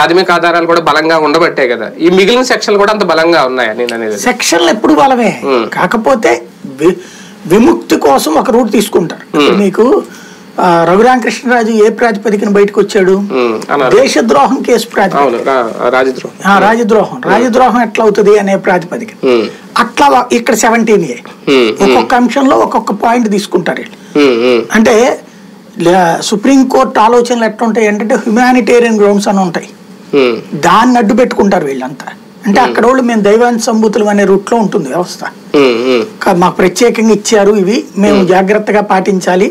ప్రాథమిక ఆధారాలు కూడా బలంగా ఉండబట్టే కదా ఈ మిగిలిన సెక్షన్లు కూడా అంత బలంగా ఉన్నాయి అని నేను అనేది. సెక్షన్లు ఎప్పుడు బలమే, కాకపోతే విముక్తి కోసం ఒక రూట్ తీసుకుంటారు. మీకు రఘురామకృష్ణరాజు ఏ ప్రాతిపదికన బయటకు వచ్చాడు? దేశద్రోహం కేసు ప్రాతిపదికన. రాజద్రోహం ఎట్లా అవుతుంది అనే ప్రాతిపదిక. అట్లా ఇక్కడ 17A ఒక్కొక్క అంశంలో ఒక్కొక్క పాయింట్ తీసుకుంటారు. అంటే సుప్రీంకోర్టు ఆలోచనలు ఎట్లుంటాయి అంటే హ్యుమానిటేరియన్ గ్రౌండ్స్ అని ఉంటాయి, దాన్ని అడ్డు పెట్టుకుంటారు వీళ్ళంతా. అంటే అక్కడ వాళ్ళు మేము దైవాన్ని సంబూతులు అనే రూట్లో ఉంటుంది వ్యవస్థ. మాకు ప్రత్యేకంగా ఇచ్చారు ఇవి, మేము జాగ్రత్తగా పాటించాలి,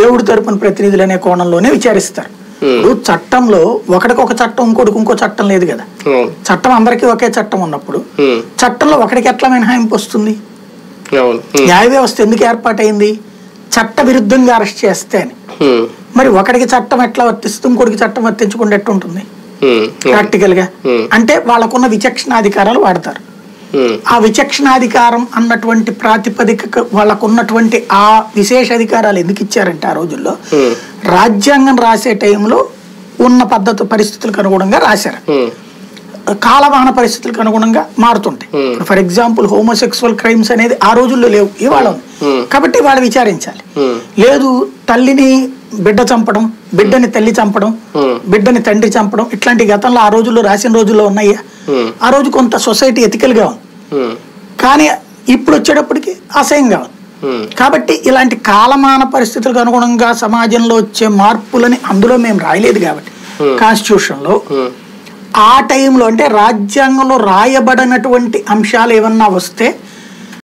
దేవుడి తరపున ప్రతినిధులు అనే కోణంలోనే విచారిస్తారు. ఇప్పుడు చట్టంలో ఒకటికొక చట్టం, ఇంకోటికి ఇంకో చట్టం లేదు కదా. చట్టం అందరికీ ఒకే చట్టం ఉన్నప్పుడు చట్టంలో ఒకటికి ఎట్లా మినహాయింపు వస్తుంది? న్యాయ వ్యవస్థ ఎందుకు ఏర్పాటైంది? చట్ట విరుద్ధంగా అరెస్ట్ చేస్తే అని. మరి ఒకటికి చట్టం ఎట్లా వర్తిస్తుంది, ఇంకోటికి చట్టం వర్తించకుండా ఎట్టుంటుంది ప్రాక్టికల్ గా? అంటే వాళ్ళకున్న విచక్షణాధికారాలు వాడతారు. ఆ విచక్షణాధికారం అన్నటువంటి ప్రాతిపదిక వాళ్ళకున్నటువంటి ఆ విశేష అధికారాలు ఎందుకు ఇచ్చారంటే ఆ రోజుల్లో రాజ్యాంగం రాసే టైంలో ఉన్న పద్ధతి పరిస్థితులకు అనుగుణంగా రాశారు. కాలమాన పరిస్థితులకు అనుగుణంగా మారుతుంటాయి. ఫర్ ఎగ్జాంపుల్ హోమోసెక్సువల్ క్రైమ్స్ అనేది ఆ రోజుల్లో లేవు, ఇవాళ ఉంది. కాబట్టి వాళ్ళు విచారించాలి. లేదు తల్లిని బిడ్డ చంపడం, బిడ్డని తల్లి చంపడం, బిడ్డని తండ్రి చంపడం ఇట్లాంటి గతంలో ఆ రోజుల్లో రాసిన రోజుల్లో ఉన్నాయా? ఆ రోజు కొంత సొసైటీ ఎథికల్ గా ఉంది, కానీ ఇప్పుడు వచ్చేటప్పటికి అసహ్యంగా ఉంది. కాబట్టి ఇలాంటి కాలమాన పరిస్థితులకు అనుగుణంగా సమాజంలో వచ్చే మార్పులని అందులో మేము రాయలేదు. కాబట్టి కాన్స్టిట్యూషన్ లో ఆ టైంలో అంటే రాజ్యాంగంలో రాయబడినటువంటి అంశాలు ఏమన్నా వస్తే